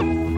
All right.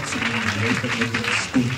plaatsen in een rekenlijke schoen.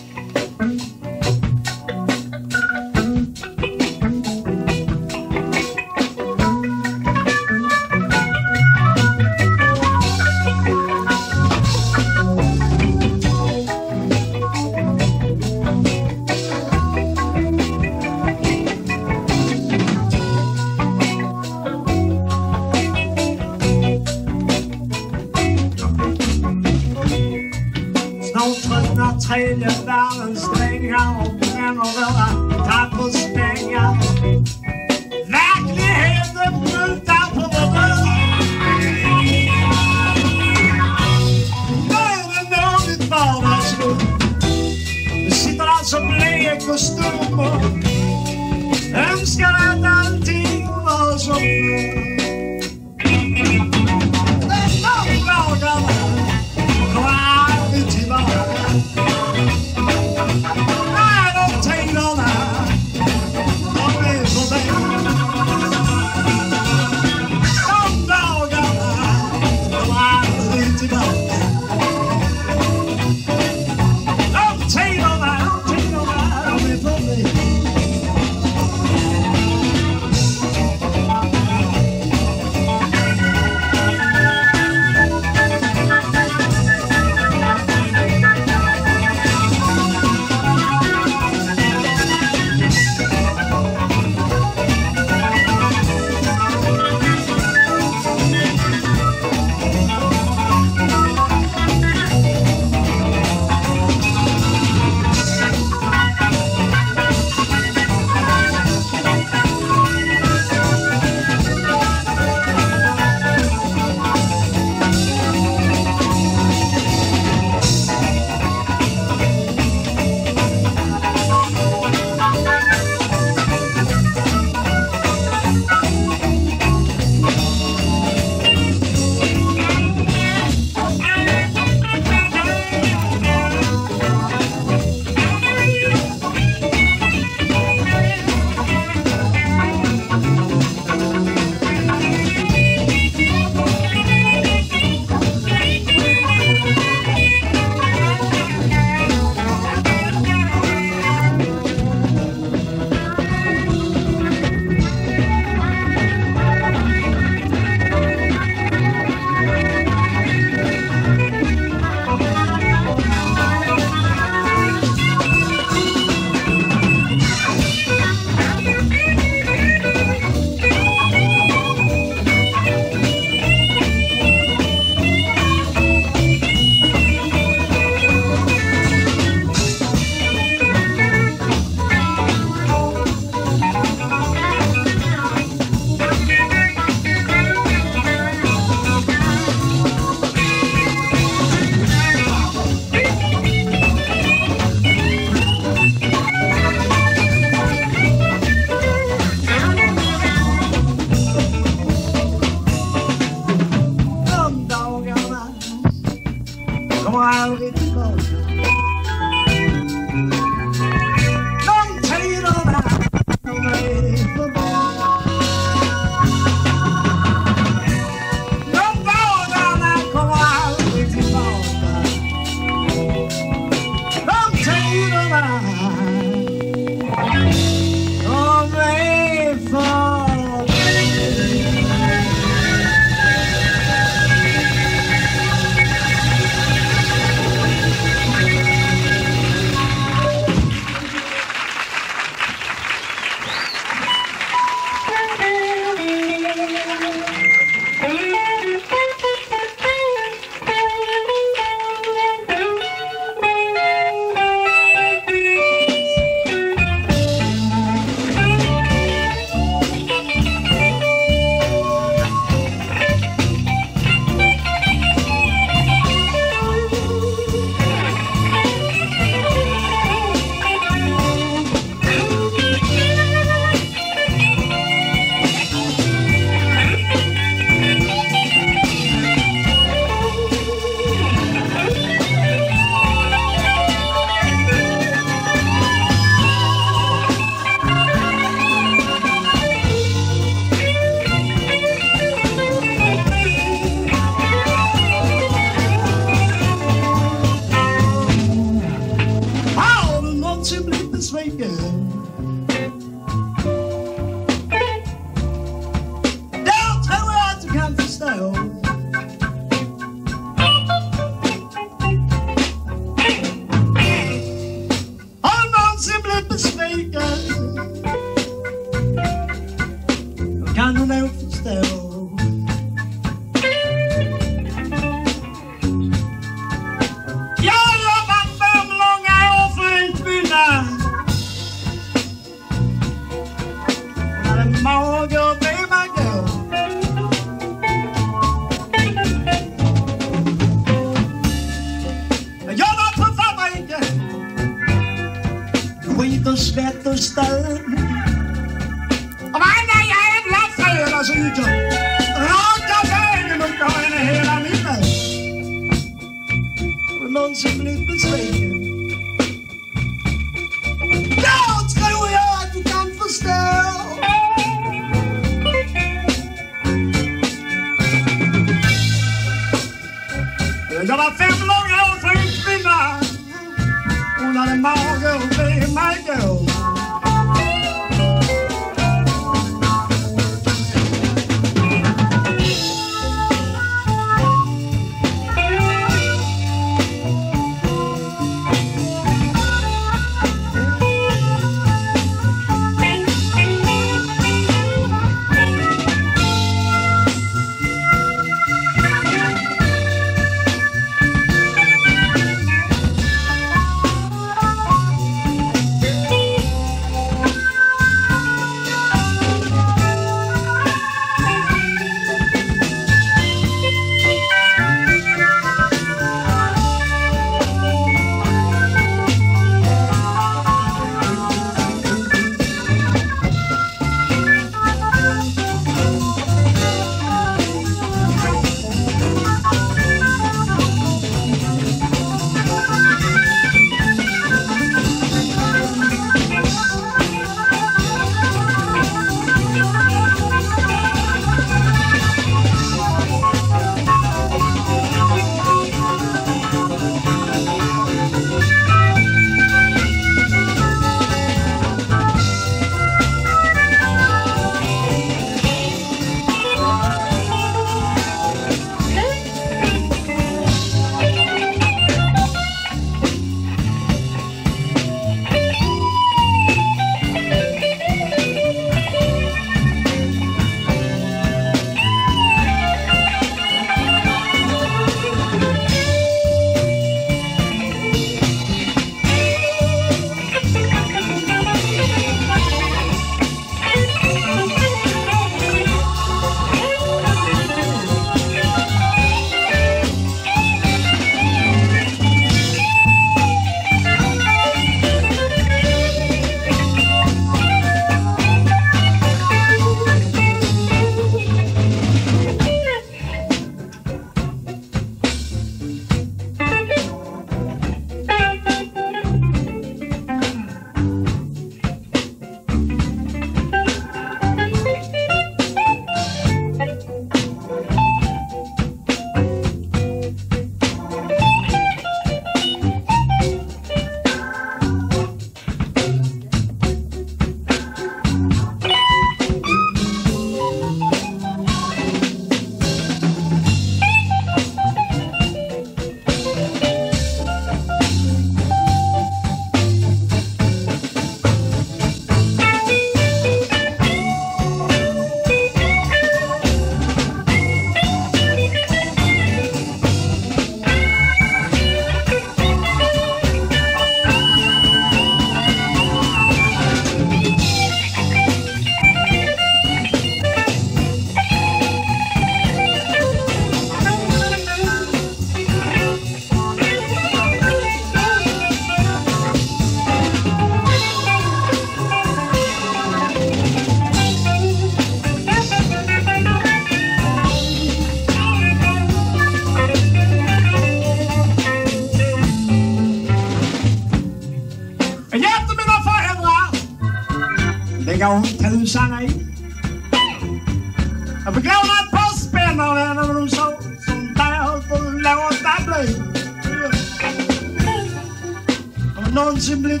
Non si blitz,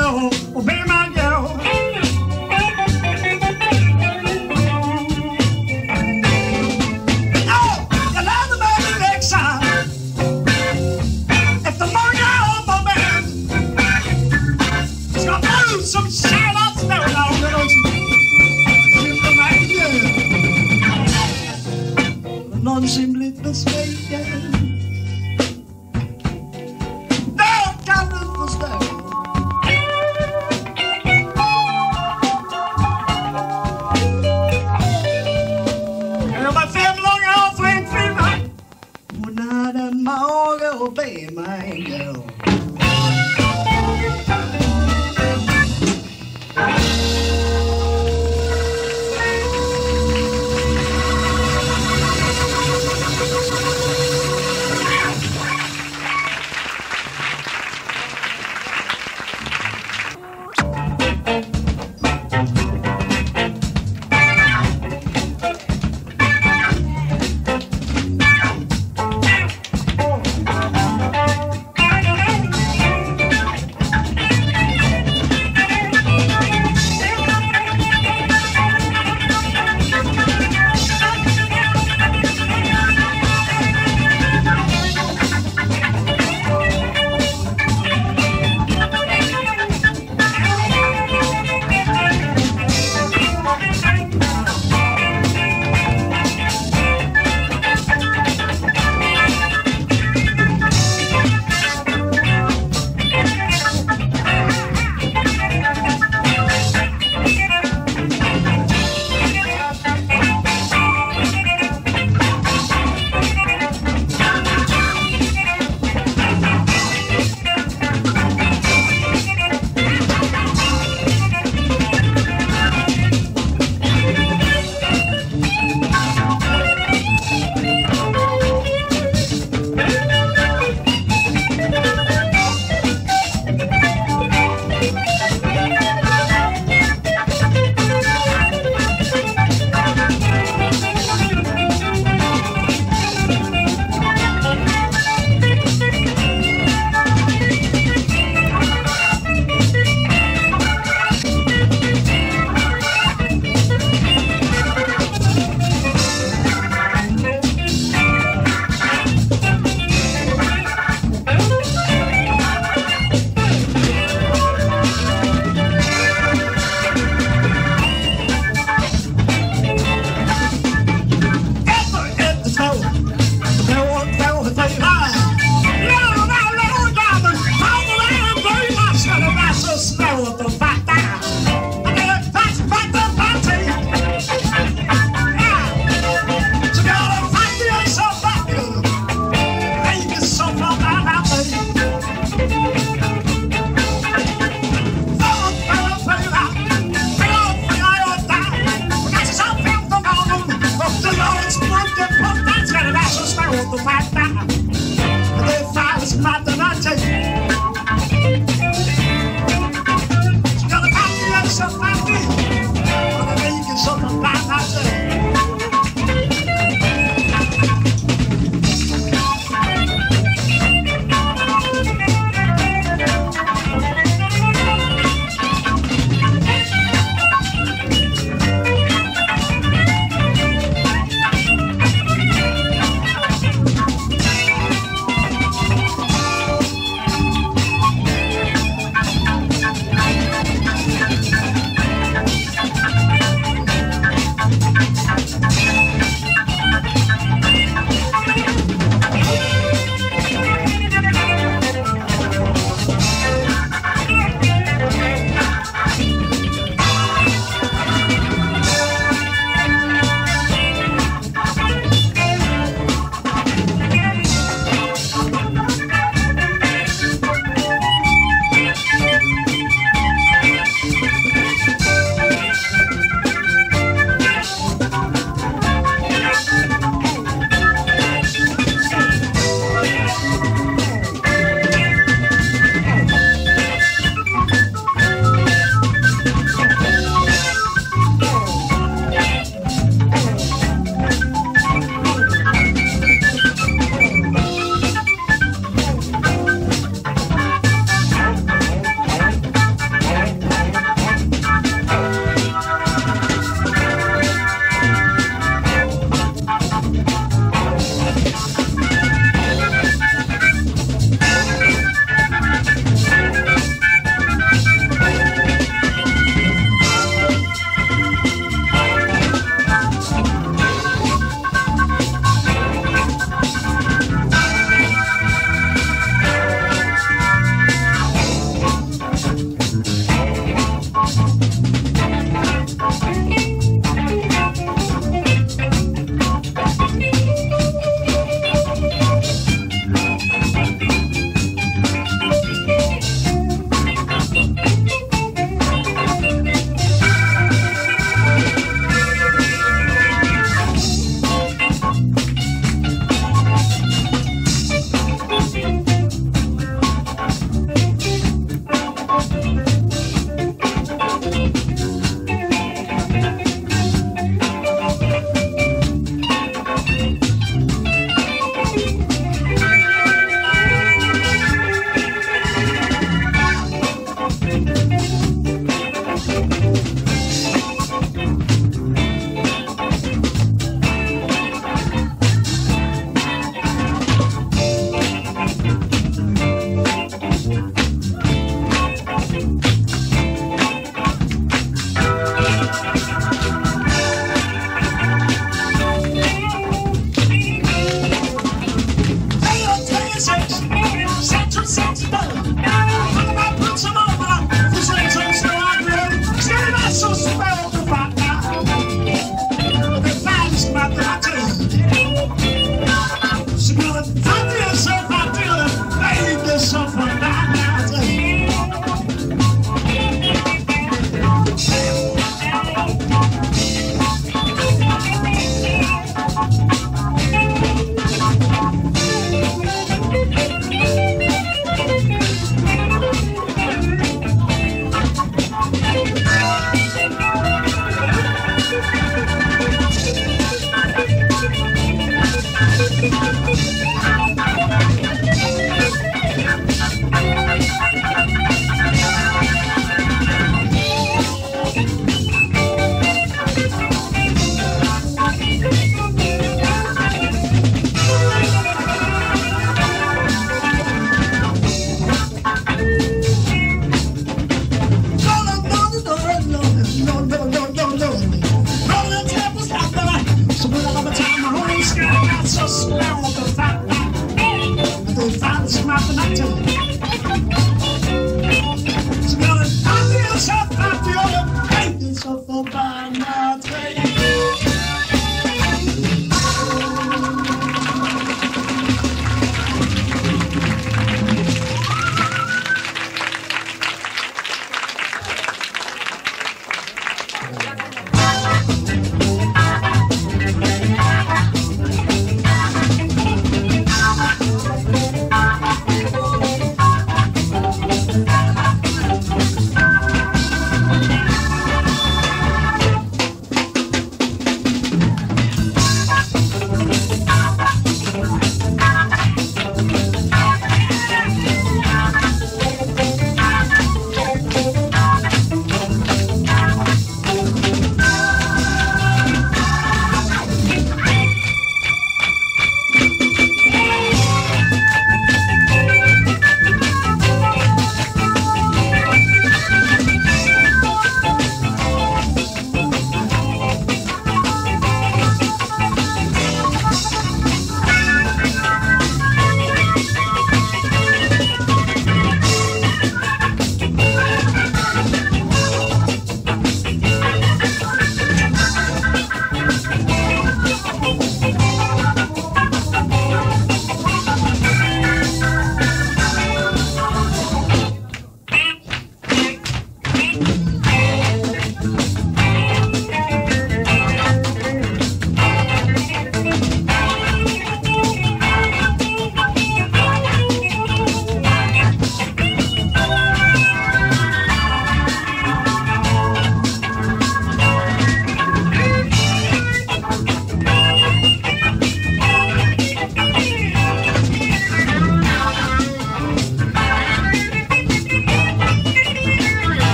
girl, obey my girl. Oh, I love the baby next time. If the money I owe my man, it's gonna lose some shine out there now, little. The non-simple this way.